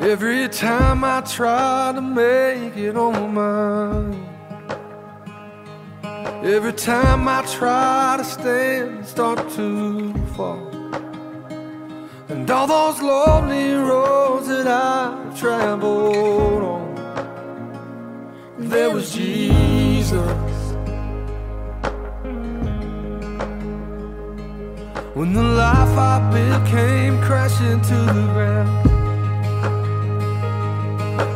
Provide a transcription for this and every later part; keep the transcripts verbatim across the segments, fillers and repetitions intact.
Every time I try to make it on mine, every time I try to stand, start to fall. And all those lonely roads that I've traveled on, there was Jesus. When the life I built came crashing to the ground,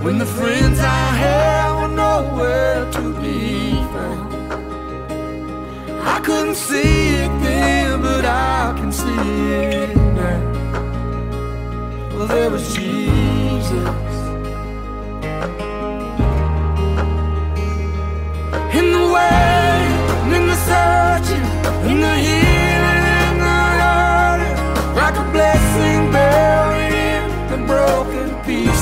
when the friends I had were nowhere to be found, I couldn't see it then, but I can see it now. Well, there was Jesus. In the waiting, in the searching, in the healing, in the hurting, like a blessing buried in the broken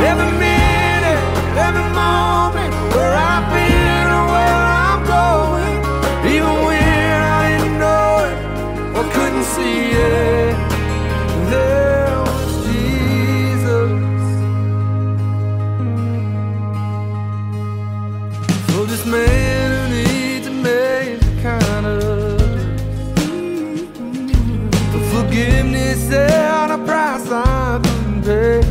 Every minute, every moment, where I've been or where I'm going, even when I didn't know it or couldn't see it, there was Jesus. So this man who needs amazing kindness, the forgiveness at a price I've been paid.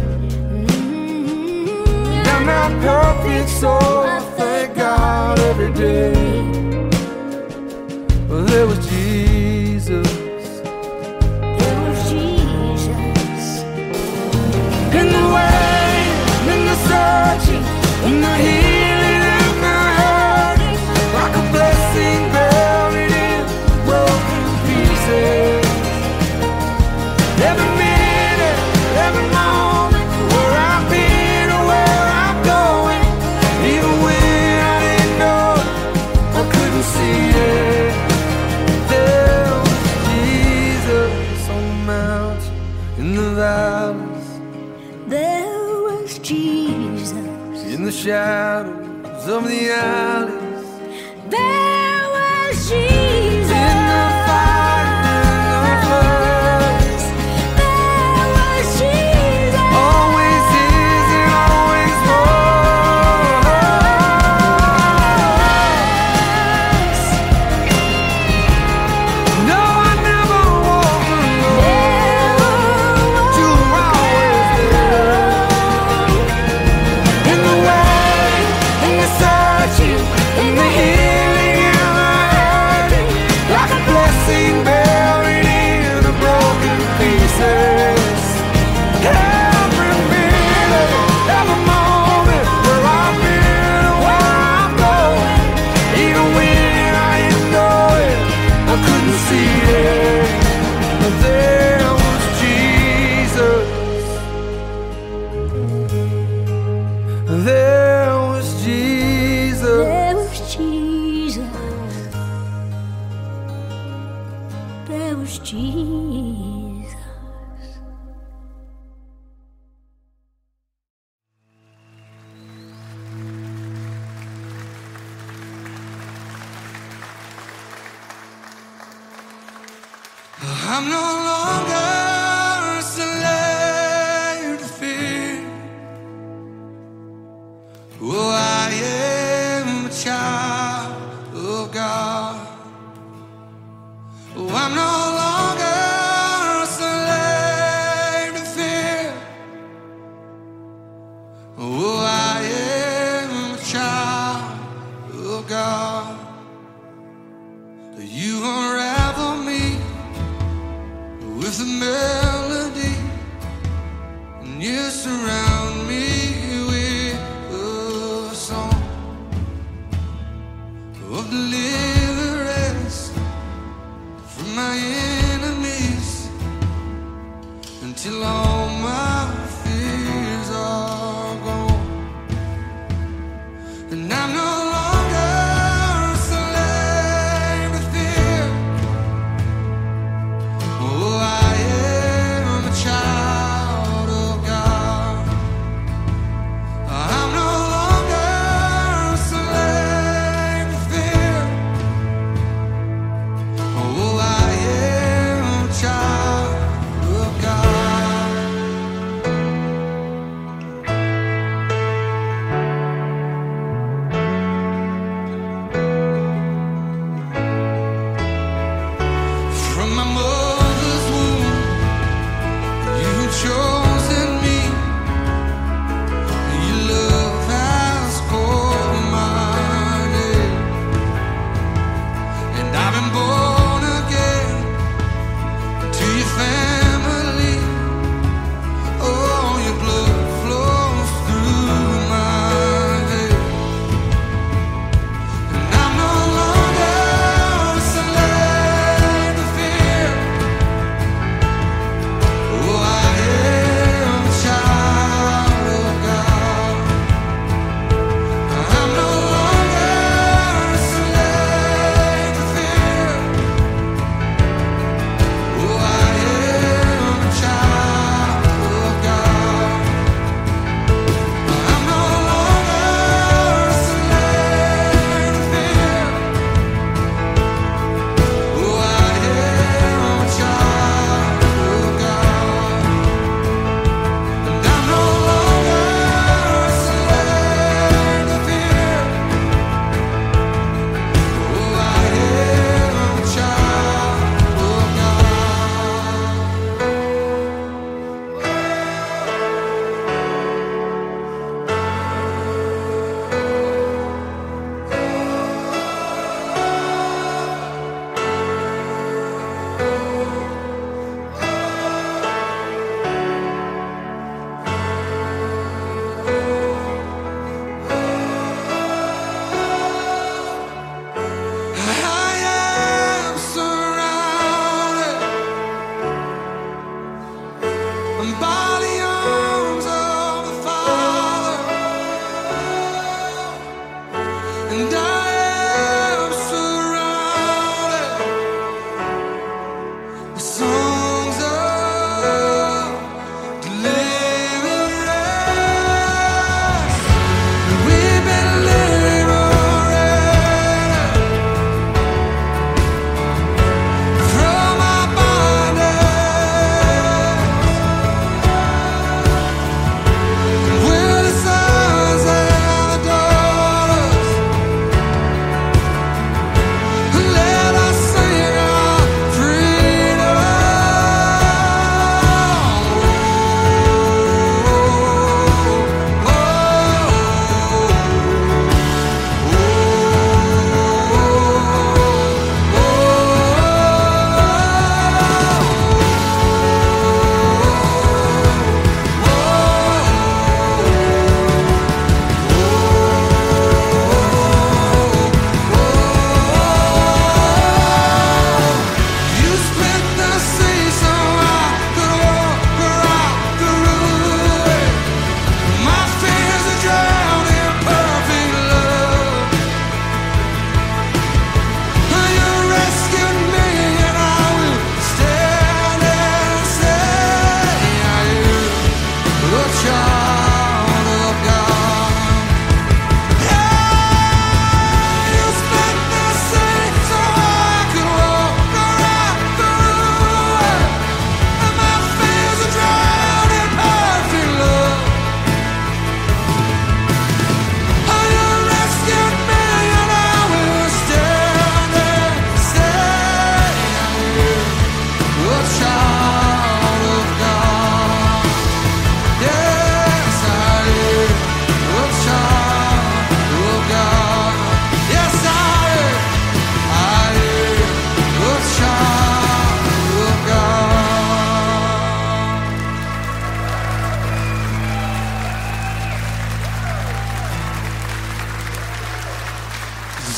I'm not perfect, so I thank God every day. Well, there was Jesus. There was Jesus. In the way, in the searching, in the healing, in the hurting, like a blessing buried in broken pieces. Every minute, every moment, where I've been or where in the shadows of the alleys, there was Jesus. In the fire, in the floods, there was Jesus. Always is and always was. No, I never walked alone. There was you were always there. In the in the healing and the hurting, like a blessing buried in the broken pieces. Every minute, every moment, where I've been and where I'm going, even when I didn't know it, I couldn't see it, but there was Jesus. There was Jesus. There was Jesus. I'm no longer a slave to fear. Oh, I am a child of God. Oh, I'm no longer a slave to fear. Oh, I am a child of God. You unravel me with a melody, and you surround me with a song of deliverance. My enemies, until all my fears are gone, and I'm no longer a slave to fear. Oh, I am a child of God.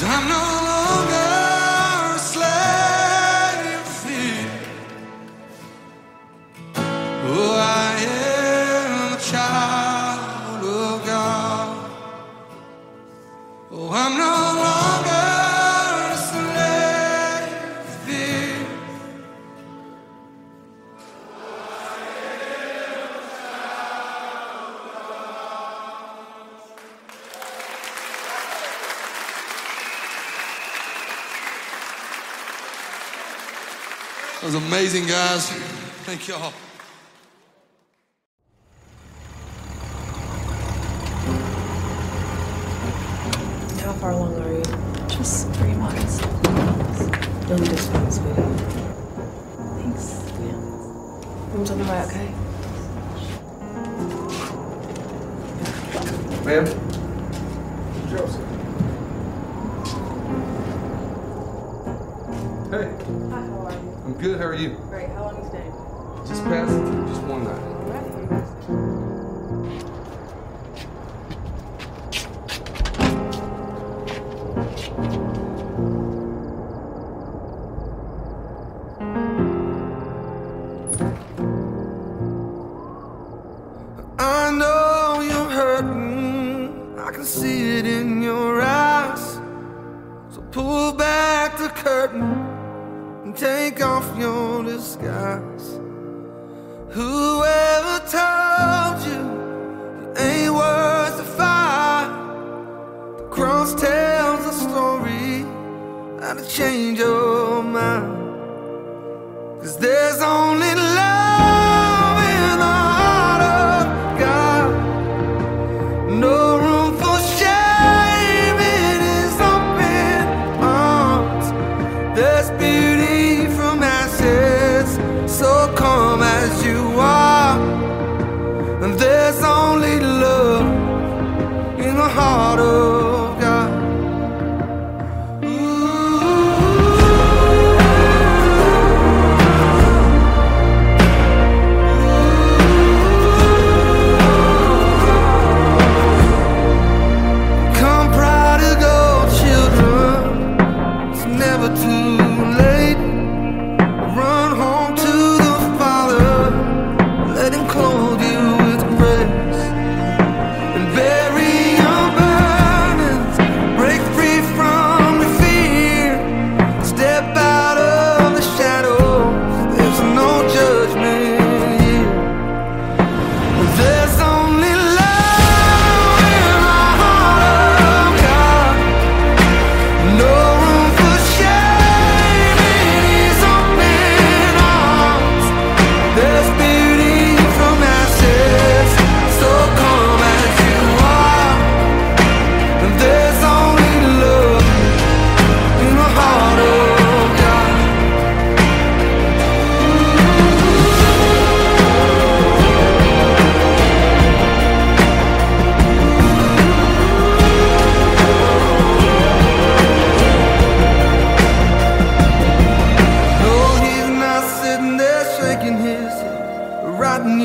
I'm no longer a slave to fear. Oh, I am a child of God. Oh, I'm no longer a slave to fear. Oh, I am a child of God. That was amazing, guys. Thank y'all. How far along are you? Just three months. Don't just want to Thanks. Yeah. Mom's on the way, okay? Ma'am? Joseph. Hey. Hi, how are you? I'm good, how are you? Great, how long are you staying? Just past, just one night. I know you're hurting, I can see it in your eyes. So pull back the curtain and take off your disguise. Whoever told you it ain't worth the fight? The cross tells a story how to change your mind. 'Cause there's only love in the heart of God. No room for shame in His open arms. There's beauty so calm as you are, and there's only love in the heart of God. Ooh. Come prodigal children, it's never too late. Run home to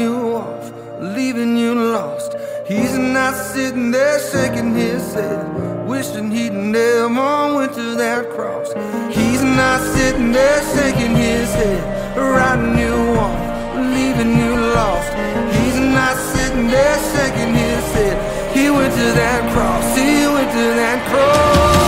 you off, leaving you lost. He's not sitting there shaking his head, wishing he'd never went to that cross. He's not sitting there shaking his head, riding you off, leaving you lost. He's not sitting there shaking his head. He went to that cross, he went to that cross. Yeah!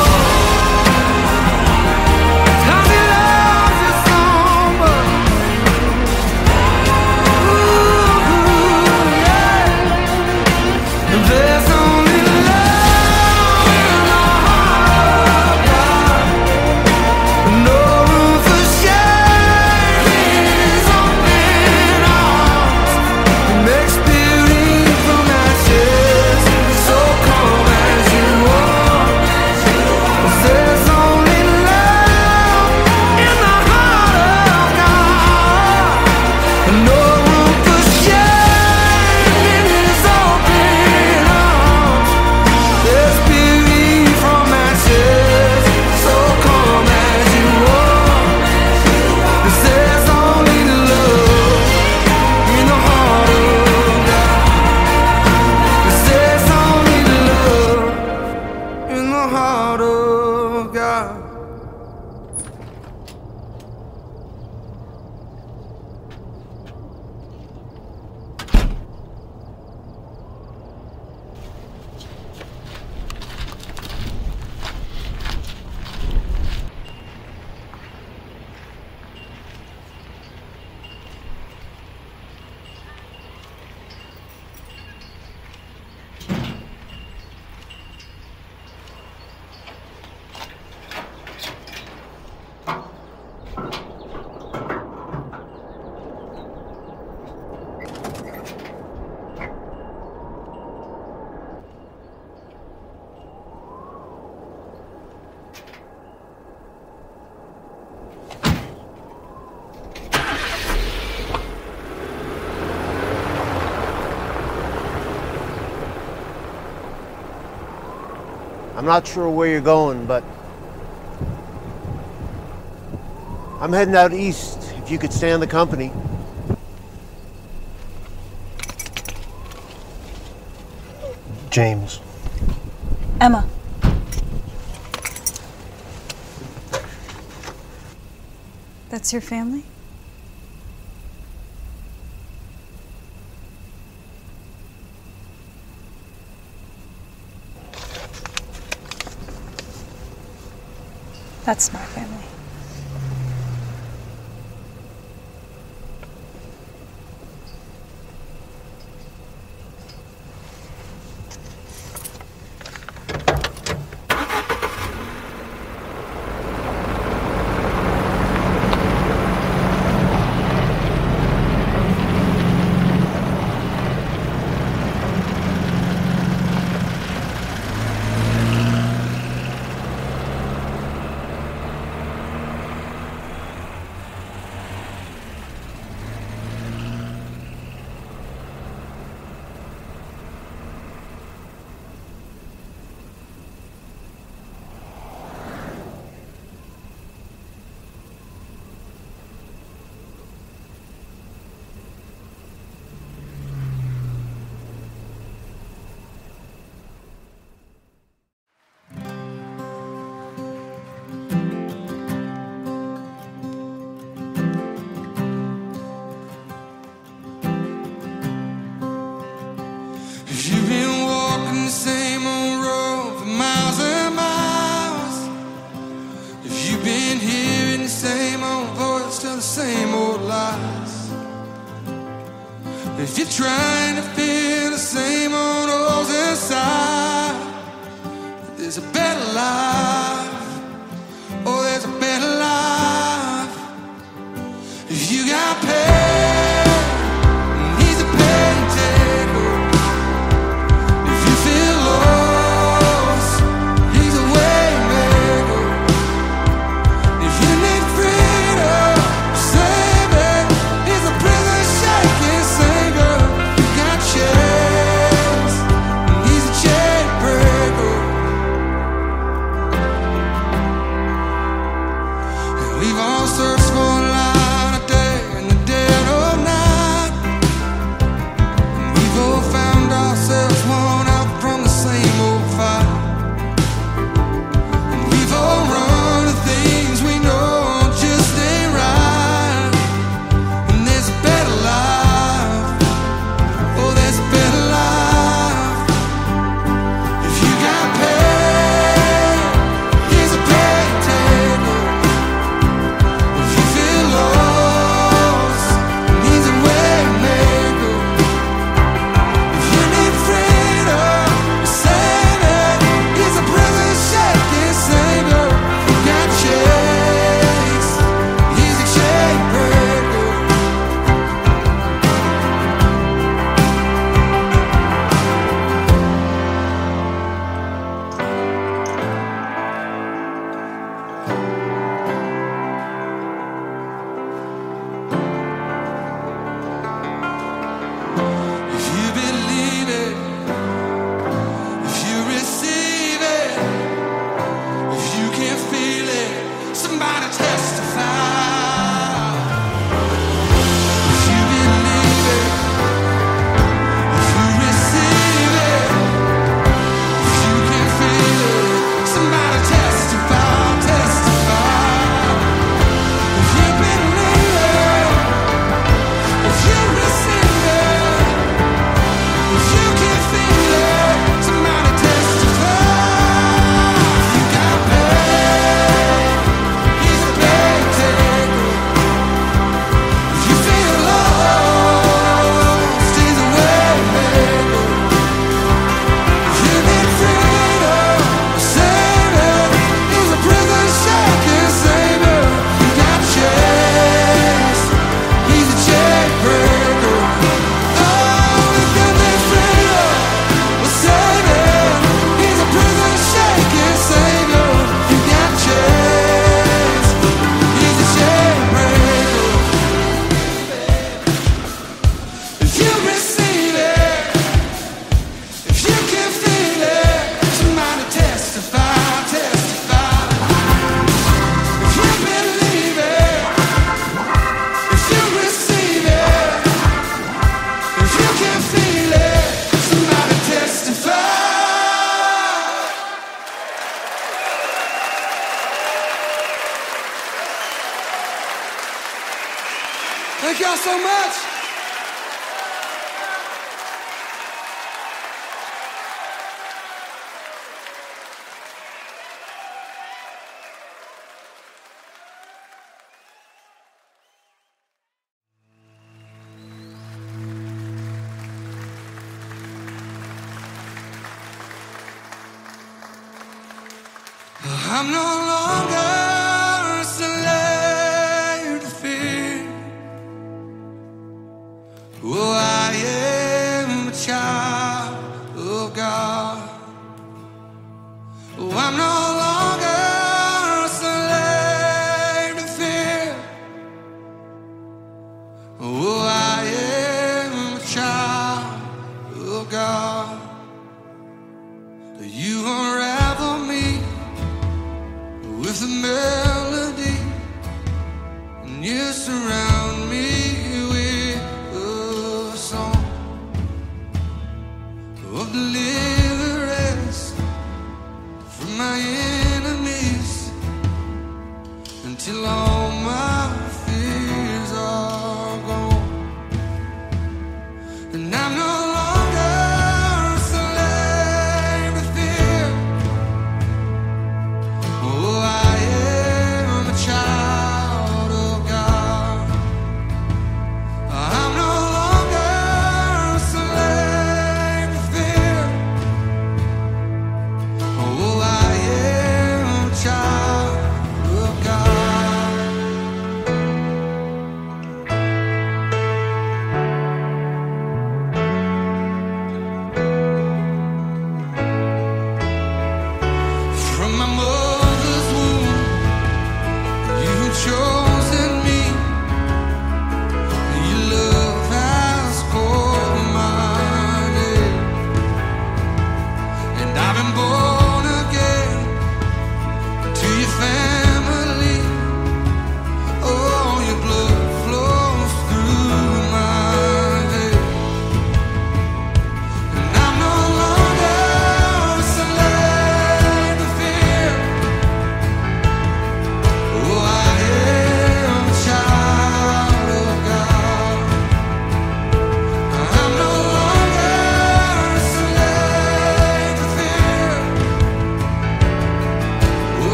I'm not sure where you're going, but I'm heading out east, if you could stand the company. James. Emma. That's your family? That's my family. You've been walking the same old road for miles and miles. If you've been hearing the same old voice tell the same old lies. If you're trying to fill the same old holes inside, there's a better life. Oh, there's a better life. If you got pain. Gotcha. so much. I'm no longer a slave to fear. Oh, I am a child of God. Oh, I'm no longer a slave to fear. Oh, I am a child of God. You unravel me with a melody, and you surround me with a song of deliverance from my enemies, until all my fears are gone. And I'm no I'm no longer a slave to fear.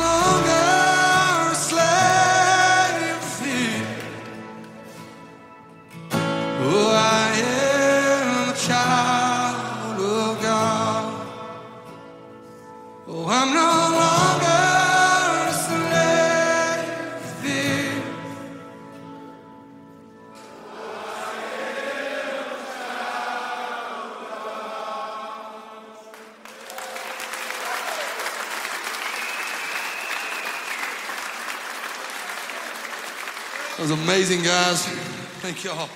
longer a slave here. Oh, I am a child of God. Oh, I'm no longer a slave here. Oh, I am a child of God. That was amazing, guys. Thank y'all.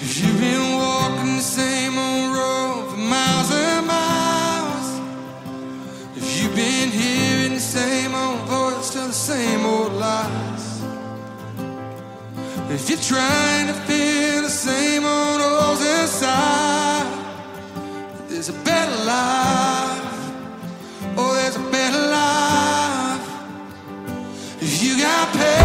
You've been walking the same old road for miles and miles. If you've been hearing the same old voice, tell the same old lies. If you're trying to fill the same old holes inside, there's a better life. Oh, there's a better life. If you got pain,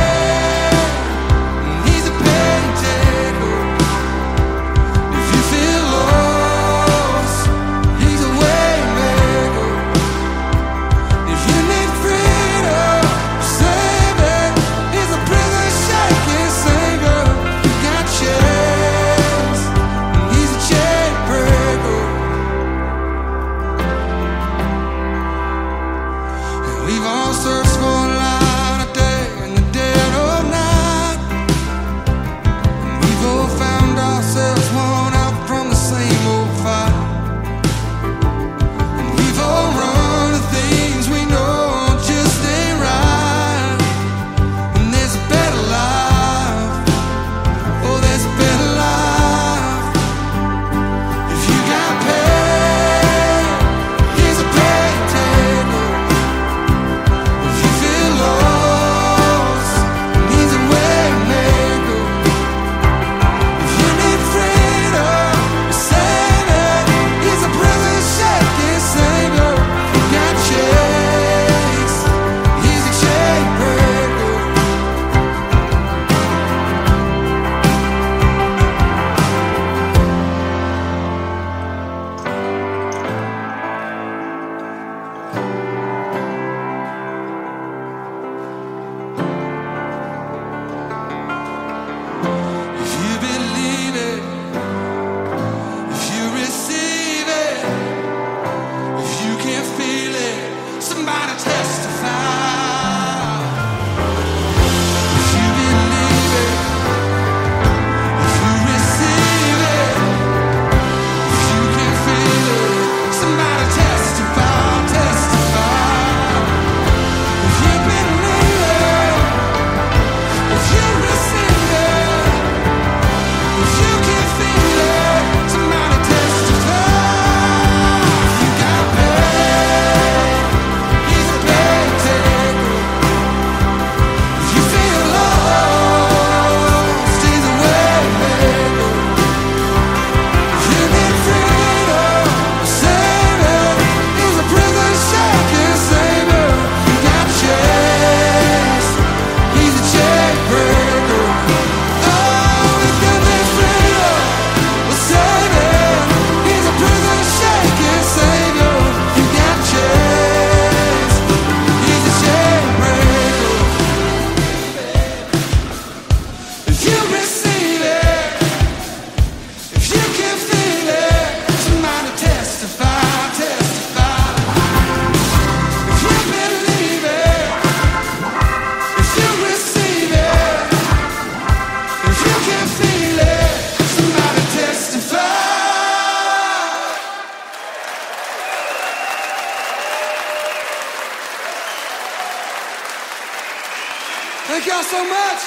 thank y'all so much.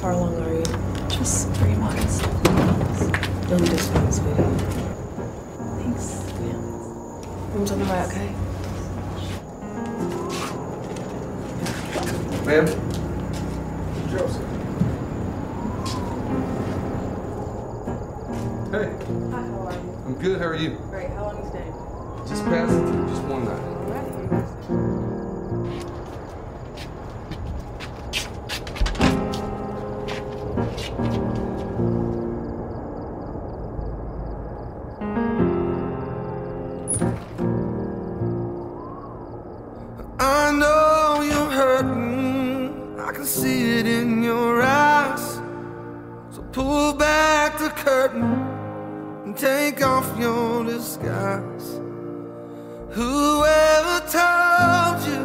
far along are you? Just three months. Don't disappoint, sweetie. Thanks. Yeah. Room's on the way, okay? Ma'am? Joseph. Hey. Hi, how are you? I'm good, how are you? Great, how long are you staying? Just past, just one night. Right. I know you're hurting, I can see it in your eyes. So pull back the curtain and take off your disguise. Whoever told you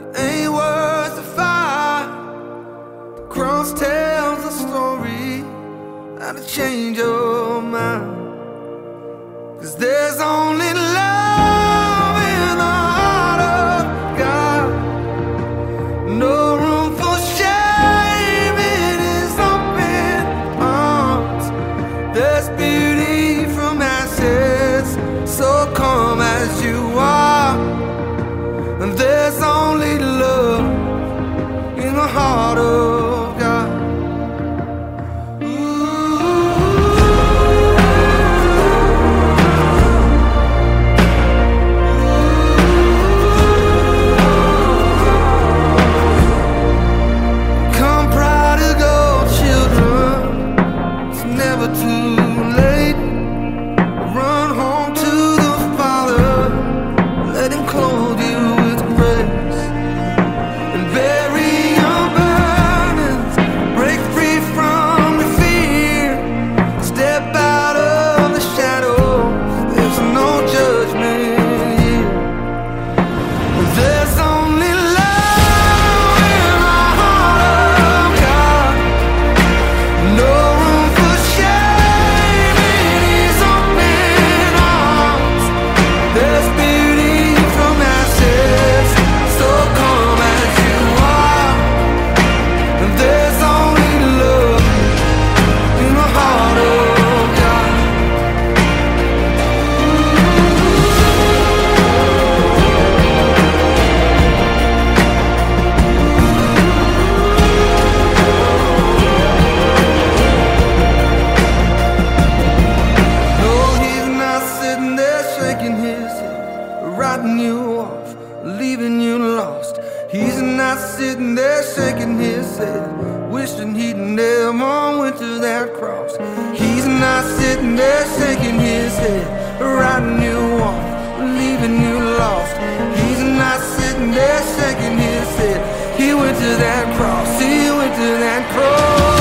it ain't worth the fight, the cross tells a story how to change your mind. 'Cause there's only love heart of God. Come prodigal children, it's never too late. Run home to the Father, let him clothe you with grace and bury you off, leaving you lost. He's not sitting there shaking his head, wishing he'd never went to that cross. He's not sitting there shaking his head, riding you off, leaving you lost. He's not sitting there shaking his head. He went to that cross, he went to that cross.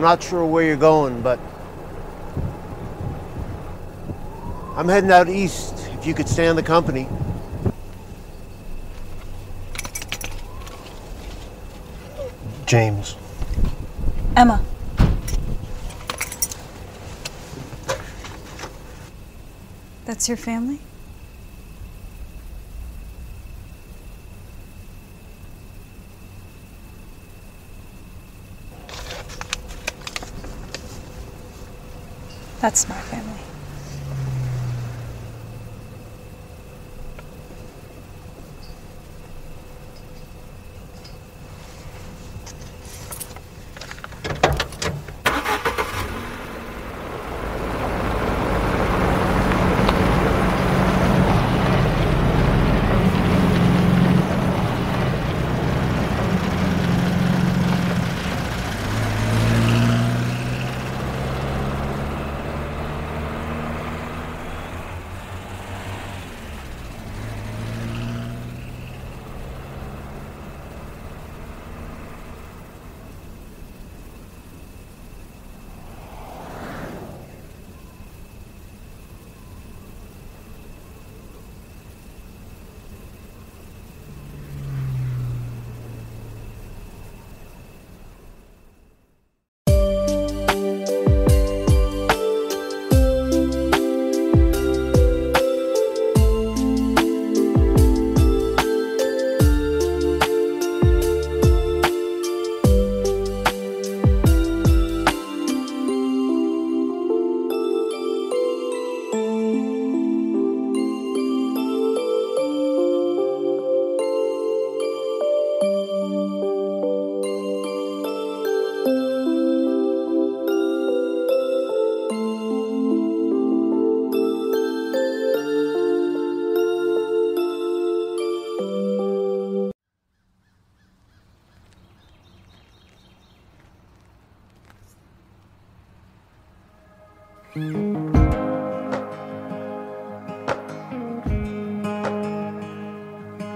I'm not sure where you're going, but I'm heading out east, if you could stand the company. James. Emma. That's your family? That's my family.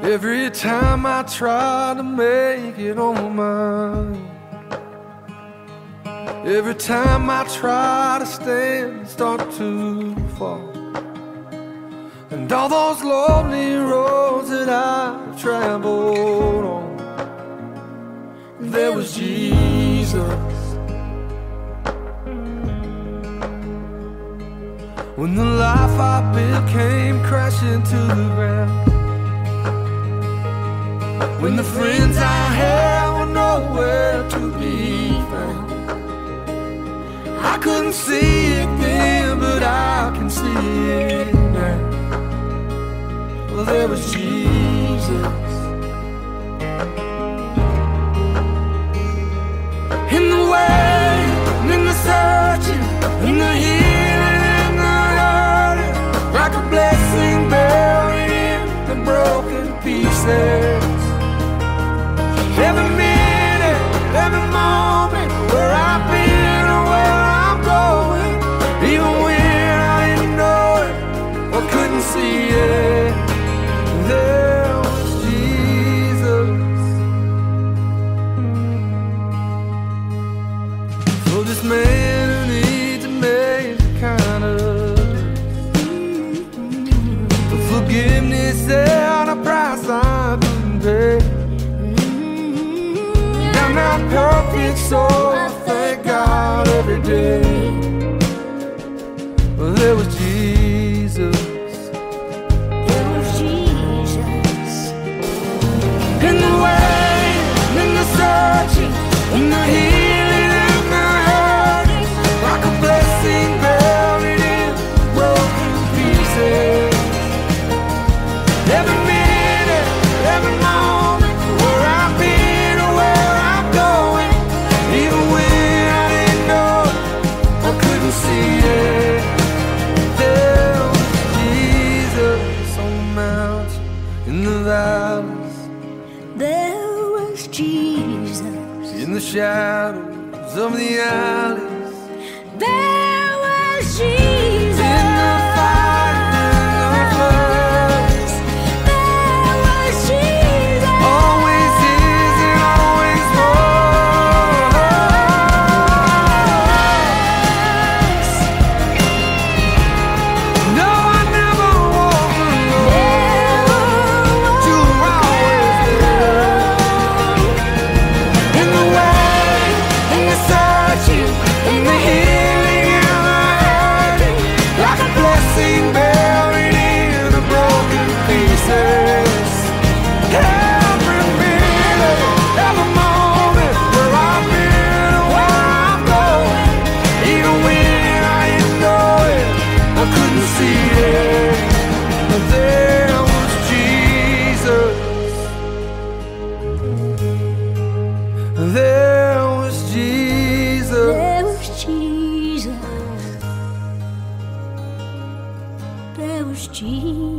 Every time I try to make it on mine, every time I try to stand, start to fall. And all those lonely roads that I've traveled on, there was Jesus. When the life I built came crashing to the ground, when the friends I had were nowhere to be found, I couldn't see it then, but I can see it now. Well, there was Jesus. In the waiting, in the searching, in the healing, like a blessing buried in the broken pieces. Every minute, every moment, where I've been or where I'm going, even when I didn't know it or couldn't see it, there was Jesus. For this man who needs a major kind of forgiveness at a price I couldn't pay. I'm not perfect, so I thank God every day. Well, there was Jesus. There was Jesus. In the waiting, in the searching, in the healing, in the hurting, like a blessing buried in broken pieces. Every minute, every moment, where I've been or where I'm going, even when I didn't know, I couldn't see it, there was Jesus on the mountain, in the valleys, there was Jesus, in the shadows of the alleys, there was Jesus, in the fire, in the flood. Always is and always was. James.